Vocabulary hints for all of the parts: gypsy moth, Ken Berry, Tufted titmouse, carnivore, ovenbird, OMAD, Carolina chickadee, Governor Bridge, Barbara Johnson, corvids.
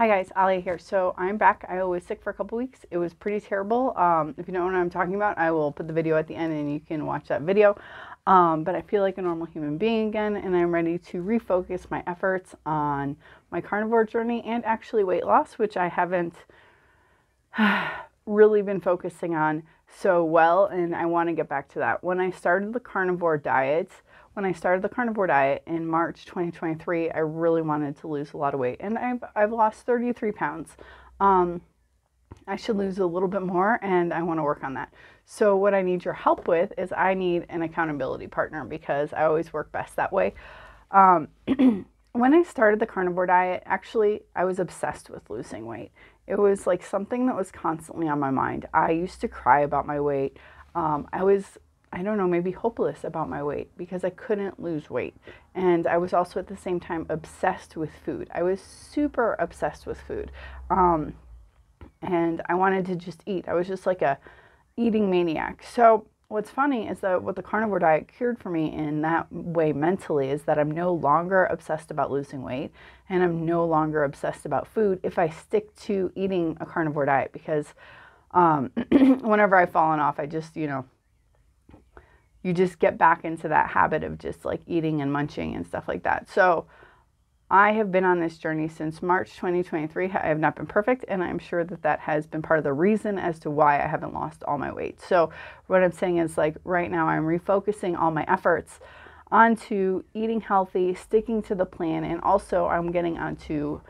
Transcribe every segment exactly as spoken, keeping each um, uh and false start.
Hi guys, Ali here. So I'm back. I was sick for a couple weeks. It was pretty terrible. Um, if you don't know what I'm talking about, I will put the video at the end and you can watch that video. Um, but I feel like a normal human being again, and I'm ready to refocus my efforts on my carnivore journey and actually weight loss, which I haven't really been focusing on so well, and I want to get back to that. When I started the carnivore diet, when I started the carnivore diet in March twenty twenty-three, I really wanted to lose a lot of weight, and I've, I've lost thirty-three pounds. Um, I should lose a little bit more, and I want to work on that. So what I need your help with is I need an accountability partner, because I always work best that way. Um, when I started the carnivore diet, actually, I was obsessed with losing weight. It was like something that was constantly on my mind. I used to cry about my weight. Um, I was, I don't know, maybe hopeless about my weight because I couldn't lose weight. And I was also at the same time obsessed with food. I was super obsessed with food. Um, and I wanted to just eat. I was just like a eating maniac. So what's funny is that what the carnivore diet cured for me in that way mentally is that I'm no longer obsessed about losing weight, and I'm no longer obsessed about food if I stick to eating a carnivore diet, because um, whenever I've fallen off, I just, you know, you just get back into that habit of just like eating and munching and stuff like that. So I have been on this journey since March twenty twenty-three. I have not been perfect, and I'm sure that that has been part of the reason as to why I haven't lost all my weight. So what I'm saying is, like, right now I'm refocusing all my efforts onto eating healthy, sticking to the plan, and also I'm getting onto,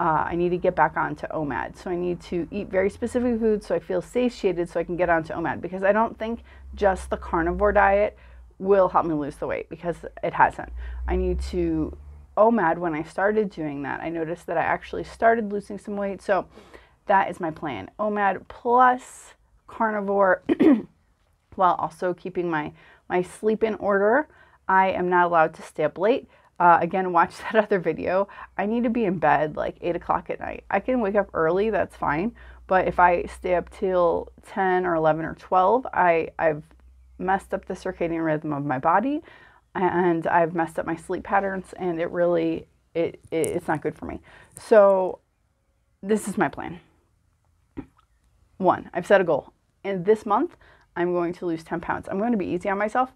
uh, I need to get back onto O M A D. So I need to eat very specific foods so I feel satiated so I can get onto O M A D, because I don't think just the carnivore diet will help me lose the weight, because it hasn't. I need to... O M A D, when I started doing that, I noticed that I actually started losing some weight. So that is my plan. O M A D plus carnivore while also keeping my, my sleep in order. I am not allowed to stay up late. Uh, again, watch that other video. I need to be in bed like eight o'clock at night. I can wake up early, that's fine. But if I stay up till ten or eleven or twelve, I, I've messed up the circadian rhythm of my body. And I've messed up my sleep patterns, and it really, it, it it's not good for me. So this is my plan. One, I've set a goal. And this month, I'm going to lose ten pounds. I'm going to be easy on myself,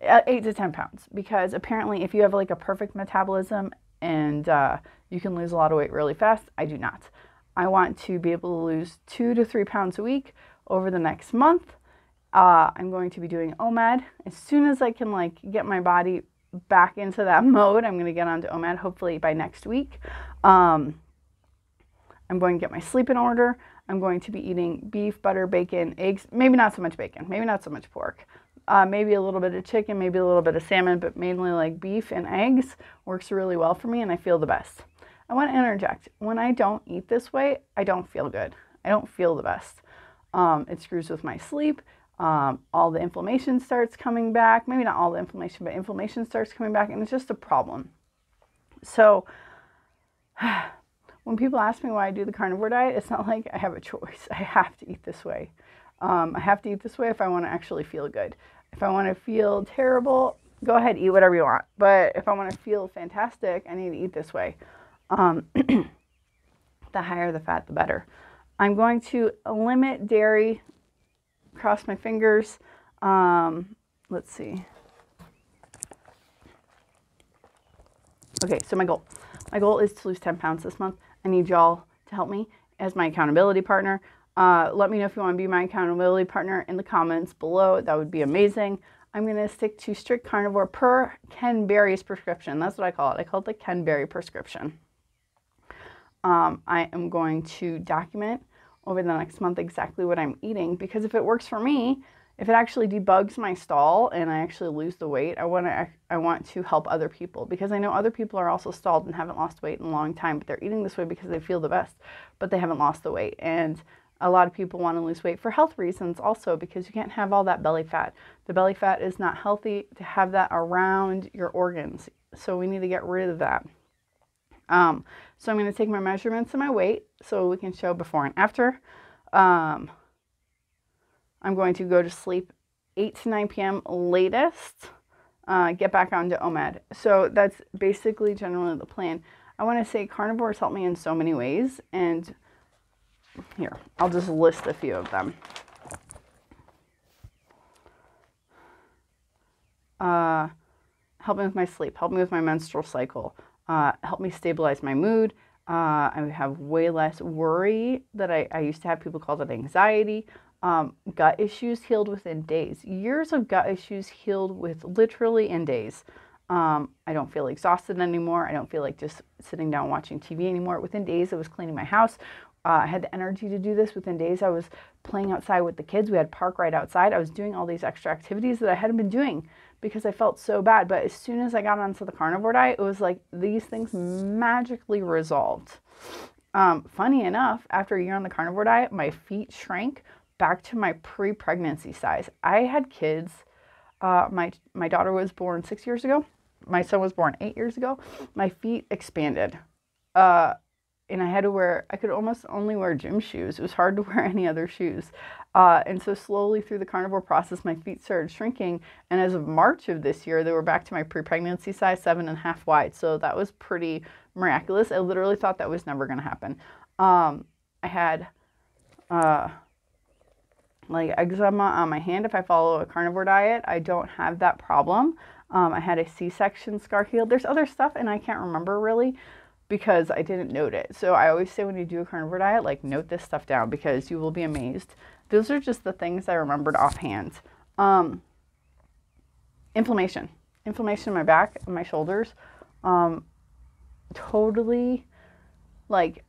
eight to ten pounds, because apparently if you have like a perfect metabolism and uh, you can lose a lot of weight really fast, I do not. I want to be able to lose two to three pounds a week over the next month. Uh, I'm going to be doing O M A D. As soon as I can like get my body back into that mode, I'm going to get onto O M A D hopefully by next week. Um, I'm going to get my sleep in order. I'm going to be eating beef, butter, bacon, eggs, maybe not so much bacon, maybe not so much pork, uh, maybe a little bit of chicken, maybe a little bit of salmon, but mainly like beef and eggs works really well for me, and I feel the best. I want to interject. When I don't eat this way, I don't feel good. I don't feel the best. Um, it screws with my sleep. Um, all the inflammation starts coming back, maybe not all the inflammation, but inflammation starts coming back, and it's just a problem. So when people ask me why I do the carnivore diet, it's not like I have a choice. I have to eat this way. Um, I have to eat this way if I want to actually feel good. If I want to feel terrible, go ahead, eat whatever you want. But if I want to feel fantastic, I need to eat this way. Um, the higher the fat, the better. I'm going to limit dairy. Cross my fingers. Um, let's see. Okay, so my goal. My goal is to lose ten pounds this month. I need y'all to help me as my accountability partner. Uh, let me know if you want to be my accountability partner in the comments below. That would be amazing. I'm going to stick to strict carnivore per Ken Berry's prescription. That's what I call it. I call it the Ken Berry prescription. Um, I am going to document over the next month exactly what I'm eating, because if it works for me, if it actually debugs my stall and I actually lose the weight, I want to I want to help other people, because I know other people are also stalled and haven't lost weight in a long time, but they're eating this way because they feel the best, but they haven't lost the weight. And a lot of people want to lose weight for health reasons also, because you can't have all that belly fat. The belly fat is not healthy to have that around your organs, so we need to get rid of that. Um, so I'm going to take my measurements and my weight so we can show before and after. Um, I'm going to go to sleep eight to nine p m latest, uh, get back onto O M A D. So that's basically generally the plan. I want to say carnivores help me in so many ways, and here, I'll just list a few of them. Uh, help me with my sleep, help me with my menstrual cycle, uh, help me stabilize my mood. Uh, I have way less worry that I, I used to have. People call that anxiety. Um, gut issues healed within days. Years of gut issues healed with literally in days. Um, I don't feel exhausted anymore. I don't feel like just sitting down watching T V anymore. Within days, I was cleaning my house. Uh, I had the energy to do this. Within days, I was playing outside with the kids. We had park right outside. I was doing all these extra activities that I hadn't been doing because I felt so bad. But as soon as I got onto the carnivore diet, it was like these things magically resolved. Um, funny enough, after a year on the carnivore diet, my feet shrank back to my pre-pregnancy size. I had kids. Uh, my, my daughter was born six years ago. My son was born eight years ago. My feet expanded. Uh, and I had to wear, I could almost only wear gym shoes. It was hard to wear any other shoes. Uh, and so slowly through the carnivore process, my feet started shrinking. And as of March of this year, they were back to my pre-pregnancy size, seven and a half wide. So that was pretty miraculous. I literally thought that was never going to happen. Um, I had, uh, like eczema on my hand. If I follow a carnivore diet, I don't have that problem. Um, I had a C section scar healed. There's other stuff and I can't remember really because I didn't note it. So I always say when you do a carnivore diet, like note this stuff down because you will be amazed. Those are just the things I remembered offhand. Um, inflammation. Inflammation in my back and my shoulders. Um, totally like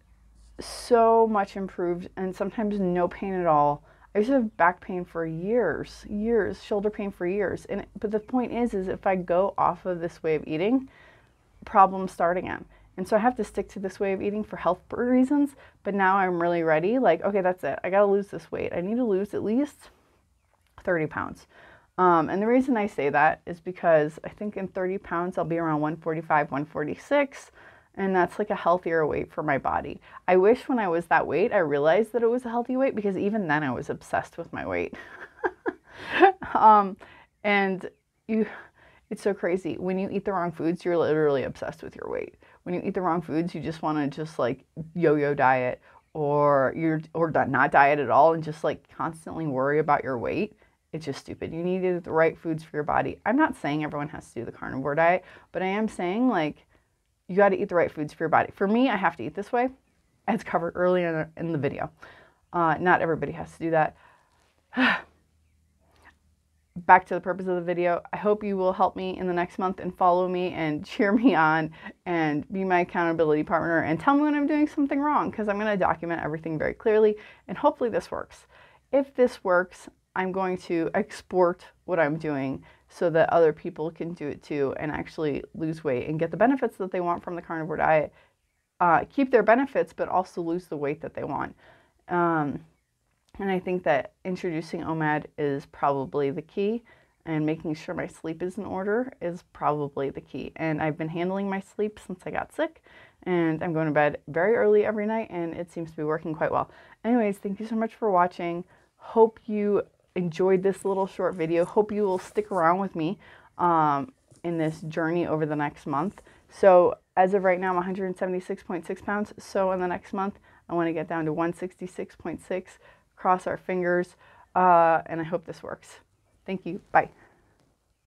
so much improved and sometimes no pain at all. I used to have back pain for years, years, shoulder pain for years. And but the point is, is if I go off of this way of eating, problems start again. And so I have to stick to this way of eating for health reasons. But now I'm really ready. Like, okay, that's it. I got to lose this weight. I need to lose at least thirty pounds. Um, and the reason I say that is because I think in thirty pounds, I'll be around one forty-five, one forty-six. And that's like a healthier weight for my body. I wish when I was that weight, I realized that it was a healthy weight because even then I was obsessed with my weight. um, and you, it's so crazy. When you eat the wrong foods, you're literally obsessed with your weight. When you eat the wrong foods, you just want to just like yo-yo diet or you're or not diet at all and just like constantly worry about your weight. It's just stupid. You need to eat the right foods for your body. I'm not saying everyone has to do the carnivore diet, but I am saying like, you got to eat the right foods for your body. For me, I have to eat this way. As covered earlier in the video. Uh, not everybody has to do that. Back to the purpose of the video. I hope you will help me in the next month and follow me and cheer me on and be my accountability partner and tell me when I'm doing something wrong because I'm going to document everything very clearly and hopefully this works. If this works, I'm going to export what I'm doing so that other people can do it too and actually lose weight and get the benefits that they want from the carnivore diet, uh, keep their benefits, but also lose the weight that they want. Um, and I think that introducing O M A D is probably the key and making sure my sleep is in order is probably the key. And I've been handling my sleep since I got sick and I'm going to bed very early every night and it seems to be working quite well. Anyways, thank you so much for watching. Hope you enjoyed this little short video. Hope you will stick around with me um, in this journey over the next month. So as of right now, I'm one seventy-six point six pounds. So in the next month, I want to get down to one sixty-six point six. Cross our fingers. Uh, and I hope this works. Thank you. Bye.